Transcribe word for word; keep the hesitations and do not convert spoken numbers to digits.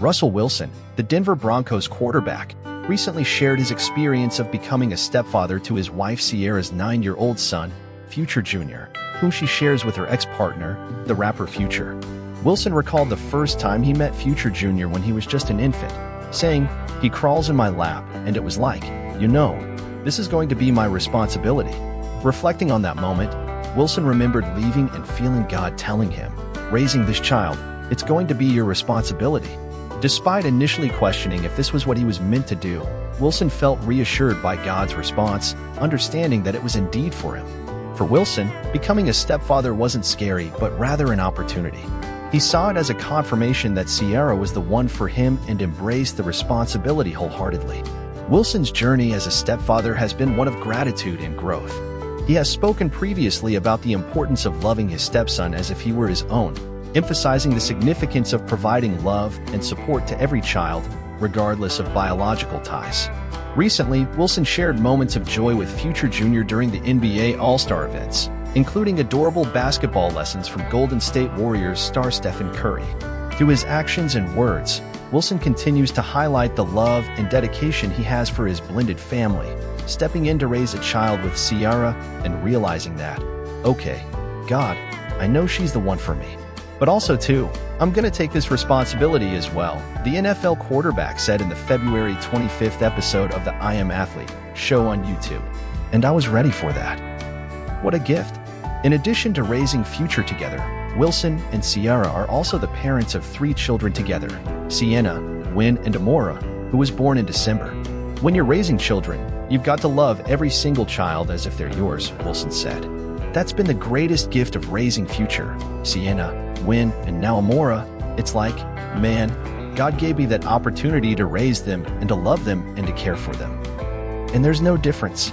Russell Wilson, the Denver Broncos quarterback, recently shared his experience of becoming a stepfather to his wife Ciara's nine-year-old son, Future Junior, whom she shares with her ex-partner, the rapper Future. Wilson recalled the first time he met Future Junior when he was just an infant, saying, "He crawls in my lap, and it was like, you know, this is going to be my responsibility." Reflecting on that moment, Wilson remembered leaving and feeling God telling him, "Raising this child, it's going to be your responsibility." Despite initially questioning if this was what he was meant to do, Wilson felt reassured by God's response, understanding that it was indeed for him. For Wilson, becoming a stepfather wasn't scary, but rather an opportunity. He saw it as a confirmation that Ciara was the one for him and embraced the responsibility wholeheartedly. Wilson's journey as a stepfather has been one of gratitude and growth. He has spoken previously about the importance of loving his stepson as if he were his own, emphasizing the significance of providing love and support to every child, regardless of biological ties. Recently, Wilson shared moments of joy with Future Junior during the N B A All-Star events, including adorable basketball lessons from Golden State Warriors star Stephen Curry. Through his actions and words, Wilson continues to highlight the love and dedication he has for his blended family, stepping in to raise a child with Ciara and realizing that, "Okay, God, I know she's the one for me. But also too, I'm gonna take this responsibility as well," the N F L quarterback said in the February twenty-fifth episode of the I Am Athlete show on YouTube. "And I was ready for that." What a gift. In addition to raising Future together, Wilson and Ciara are also the parents of three children together, Sienna, Wynn, and Amora, who was born in December. "When you're raising children, you've got to love every single child as if they're yours," Wilson said. "That's been the greatest gift of raising Future, Sienna, Wynn, and now Amora. It's like, man, God gave me that opportunity to raise them and to love them and to care for them. And there's no difference."